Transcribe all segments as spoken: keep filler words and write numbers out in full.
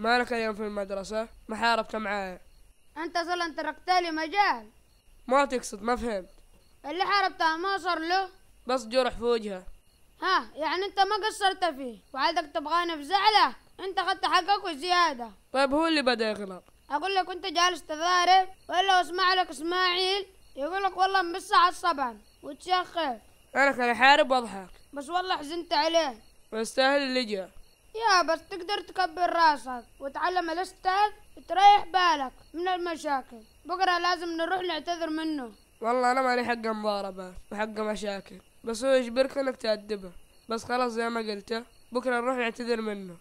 مالك اليوم في المدرسة؟ ما حاربت معايا؟ أنت أصلا تركت لي مجال. ما تقصد، ما فهمت. اللي حاربتها ما صار له بس جرح في وجهه. ها يعني أنت ما قصرت فيه وعادك تبغاني في زعله؟ أنت أخذت حقك وزيادة. طيب هو اللي بدأ يغلط. أقول لك أنت جالس تضارب، ولا أسمع لك إسماعيل يقول لك والله مبسع الصبع وتشخر. أنا كان أحارب وأضحك بس والله حزنت عليه. ويستاهل اللي جاء. يا بس تقدر تكبر راسك وتعلم الاستاذ تريح بالك من المشاكل. بكره لازم نروح نعتذر منه. والله انا مالي حق مضاربات وحق مشاكل، بس هو يجبرك انك تأدبه. بس خلاص زي ما قلته، بكره نروح نعتذر منه.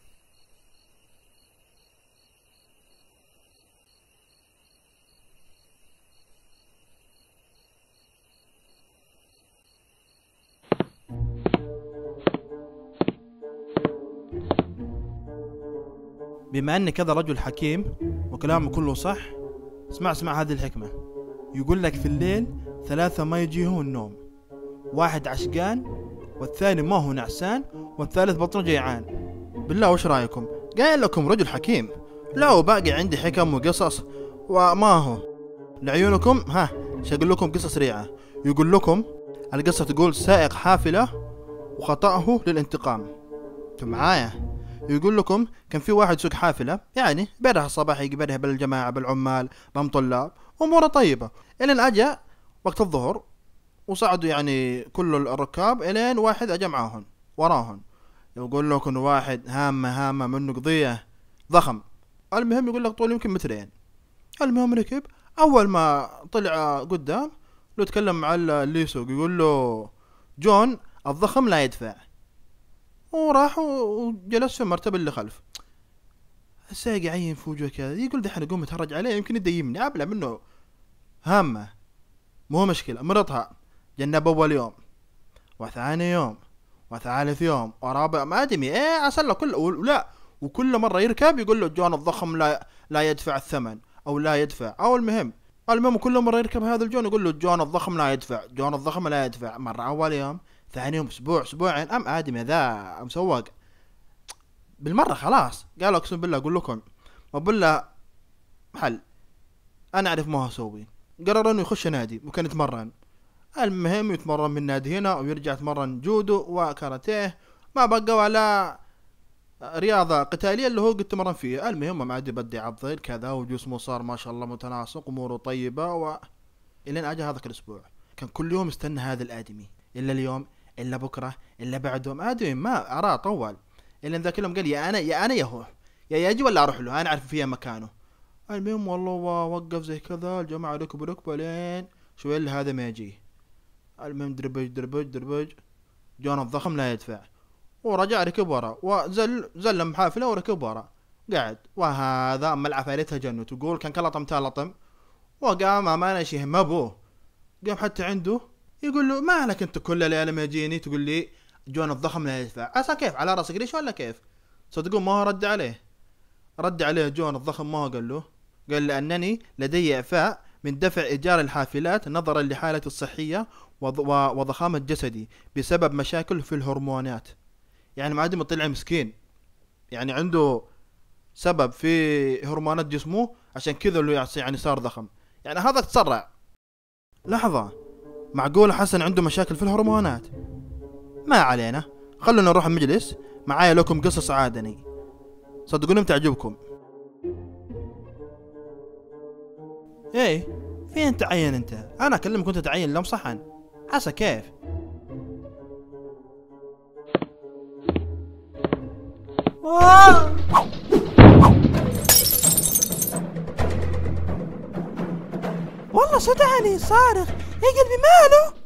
بما أنك هذا رجل حكيم وكلامه كله صح، اسمع اسمع هذه الحكمة. يقول لك في الليل ثلاثة ما يجيهم النوم، واحد عشقان والثاني ما هو نعسان والثالث بطنه جيعان. بالله وش رأيكم؟ قايل لكم رجل حكيم. لا وباقي عندي حكم وقصص وما هو لعيونكم. ها شاقول لكم قصة سريعة. يقول لكم القصة تقول سائق حافلة وخطأه للانتقام. انتم معايا؟ يقول لكم كان في واحد سوق حافله، يعني بيرها الصباح يقبلها بالجماعه بالعمال بالطلاب اموره طيبه، الين اجى وقت الظهر وصعدوا يعني كل الركاب، الين واحد اجى معاهم وراهم. يقول لكم واحد هامه هامه منه قضيه ضخم. المهم يقول لك طول يمكن مترين. المهم ركب، اول ما طلع قدام لو تكلم مع اللي يسوق يقول له جون الضخم لا يدفع، وراح وجلس في المرتبة اللي خلف. السائق يعين في وجهه كذا، يقول دحين اقوم اتهرج عليه يمكن يديمني، ابلع منه هامة. مو مشكلة، مرضها جنب اول يوم وثاني يوم وثالث يوم ورابع ما ادمي ايه اصلا كل ولا وكل مرة يركب يقول له جون الضخم لا لا يدفع الثمن او لا يدفع او المهم المهم كل مرة يركب هذا الجون يقول له جون الضخم لا يدفع، جون الضخم لا يدفع. مرة اول يوم، ثاني يوم، اسبوع اسبوعين، ام ادمي ذا مسوق بالمره خلاص. قالوا اقسم بالله اقول لكم ما بالله حل انا اعرف ما اسوي. قرر انه يخش نادي وكان يتمرن. المهم يتمرن من نادي هنا ويرجع يتمرن جودو وكاراتيه، ما بقى ولا رياضه قتاليه اللي هو قد تمرن فيها. المهم ما عاد يبدي على الظهر كذا وجسمه صار ما شاء الله متناسق اموره طيبه و الين اجى هذاك الاسبوع. كان كل يوم يستنى هذا الادمي، الا اليوم الا بكره الا بعده، ما ادري ما اراه طول. الا ذاك اليوم قال يا انا يا انا يا هو، يا يجي ولا اروح له، انا اعرف فيها مكانه. المهم والله وقف زي كذا، الجماعه ركبوا ركبوا لين شوي الا هذا ما يجي. المهم دربج دربج دربج، جون الضخم لا يدفع، ورجع ركب ورا وزل زلم حافله وركب ورا قعد. وهذا اما العفاريتها جنه، تقول كان كلطم تلطم وقام امانه شيء ما ابوه. قام حتى عنده يقول له ما لك انت كل ليله ما يجيني تقول لي جون الضخم لا يدفع، اصلا كيف على راسك ليش ولا كيف؟ صدقون ما هو رد عليه. رد عليه جون الضخم ما هو قال له، قال لانني لدي اعفاء من دفع ايجار الحافلات نظرا لحالتي الصحيه وضخامه جسدي بسبب مشاكل في الهرمونات. يعني ما عاد طلع مسكين، يعني عنده سبب في هرمونات جسمه عشان كذا اللي يعني صار ضخم. يعني هذا تسرع. لحظه، معقول حسن عنده مشاكل في الهرمونات؟ ما علينا، خلونا نروح المجلس. معايا لكم قصص عادني صدقوني بتعجبكم. ايه فين تعين انت؟ انا اكلمك كنت تعين لهم صحن عسى كيف. والله صدعني صارخ يا قلبي ماله؟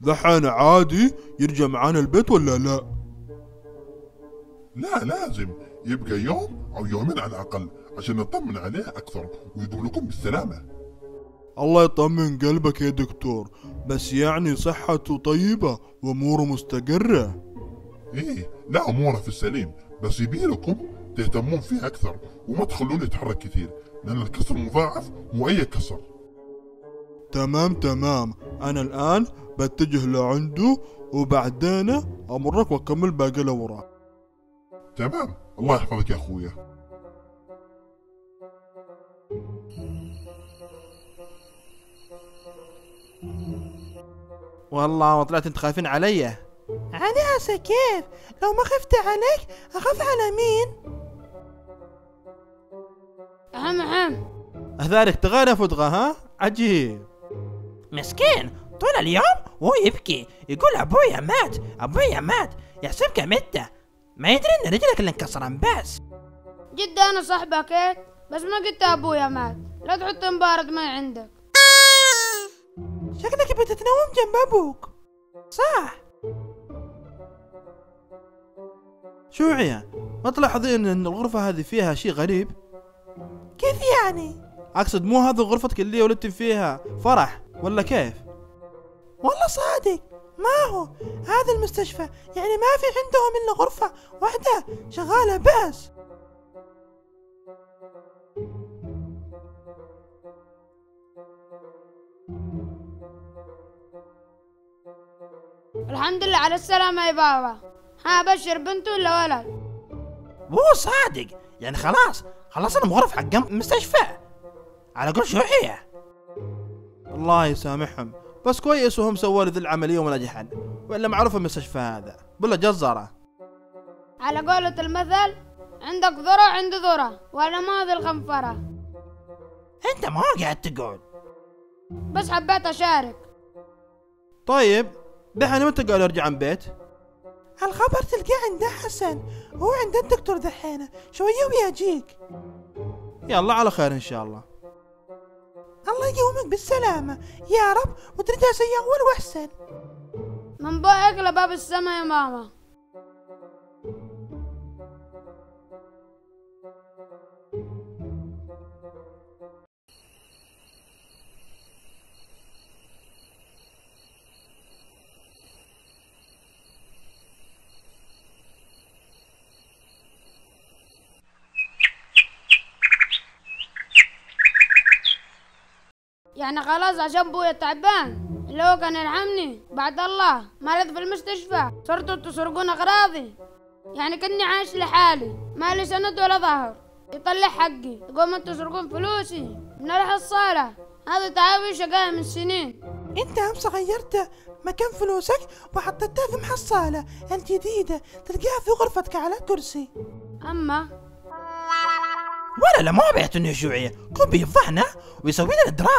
دحين عادي يرجع معانا البيت ولا لا؟ لا لازم يبقى يوم أو يومين على الأقل عشان نطمن عليه أكثر ويقول لكم بالسلامة. الله يطمن قلبك يا دكتور، بس يعني صحته طيبة وأموره مستقرة. إيه لا أموره في السليم، بس يبيلكم تهتمون فيه أكثر وما تخلونه يتحرك كثير، لأن الكسر مضاعف مو أي كسر. تمام تمام، أنا الآن بتجه لعنده وبعدين أمرك وأكمل باقي الأوراق. تمام، الله يحفظك يا أخويا. والله ما طلعت انت خايفين عليا. علي يا سكير، لو ما خفت عليك أخاف على مين؟ عم عم هذاك تغير فدغة، ها؟ عجيب. مسكين طول اليوم هو يبكي يقول أبويا مات أبويا مات، يحسبك متى، ما يدري إن رجلك اللي انكسران بس. جد أنا صاحبك إيه؟ بس ما قلت أبويا مات، لا تحط مبارد ما عندك. شكلك بتتنوم جنب أبوك. صح. شوعية، ما تلاحظين إن الغرفة هذه فيها شيء غريب؟ كيف يعني؟ أقصد مو هذه غرفتك اللي ولدت فيها فرح ولا كيف؟ والله صادق، ما هو هذا المستشفى يعني ما في عندهم إلا غرفة واحدة شغالة بس. الحمد لله على السلامة يا بابا. ها بشر بنت ولا ولد؟ مو صادق، يعني خلاص خلصنا مغرف حق مستشفى على قول شوعية. الله يسامحهم، بس كويس وهم سووا لي ذي العملية ونجحن، وإلا معروف المستشفى هذا بالله جزارة. على قولة المثل عندك ذرة عندي ذرة وأنا ما ذي الخنفرة. أنت ما قاعد تقول، بس حبيت أشارك. طيب دحين متى قالوا أرجع عن بيت؟ الخبر تلقاه عند حسن، هو عند الدكتور دحينة شوية ويجيك. يلا على خير إن شاء الله. الله يقومك بالسلامة يا رب وترجع زي أول وأحسن. من بوقك لباب السما يا ماما. يعني خلاص عشان بويا تعبان اللي هو كان يرحمني بعد الله مرض في المستشفى، صرتوا تسرقون اغراضي، يعني كني عايش لحالي ما لي سند ولا ظهر يطلع حقي، تقوموا تسرقون فلوسي بنروح الصاله، هذا تعاوي شقايا من سنين. انت امس غيرت مكان فلوسك وحطيتها في محصاله الجديده تلقاها في غرفتك على كرسي. اما ولا لا ما بعتني يا شوعية، قوم بيفضحنا ويسوي لنا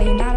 دراما.